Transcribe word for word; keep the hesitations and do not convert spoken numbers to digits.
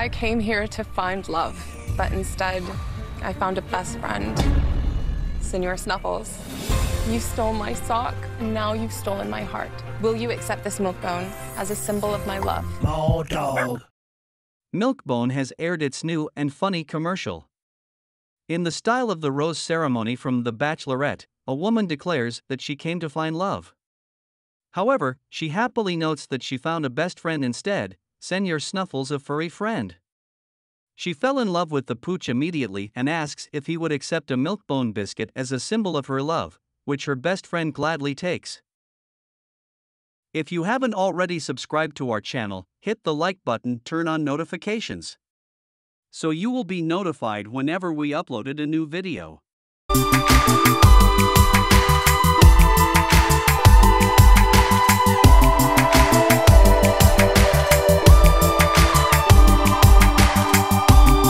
I came here to find love, but instead, I found a best friend, Senor Snuffles. You stole my sock, and now you've stolen my heart. Will you accept this Milk-Bone as a symbol of my love? More dog. Milk-Bone has aired its new and funny commercial. In the style of the rose ceremony from The Bachelorette, a woman declares that she came to find love. However, she happily notes that she found a best friend instead, Senor Snuffles, a furry friend. She fell in love with the pooch immediately and asks if he would accept a Milk-Bone biscuit as a symbol of her love, which her best friend gladly takes. If you haven't already subscribed to our channel, hit the like button, turn on notifications, so you will be notified whenever we uploaded a new video.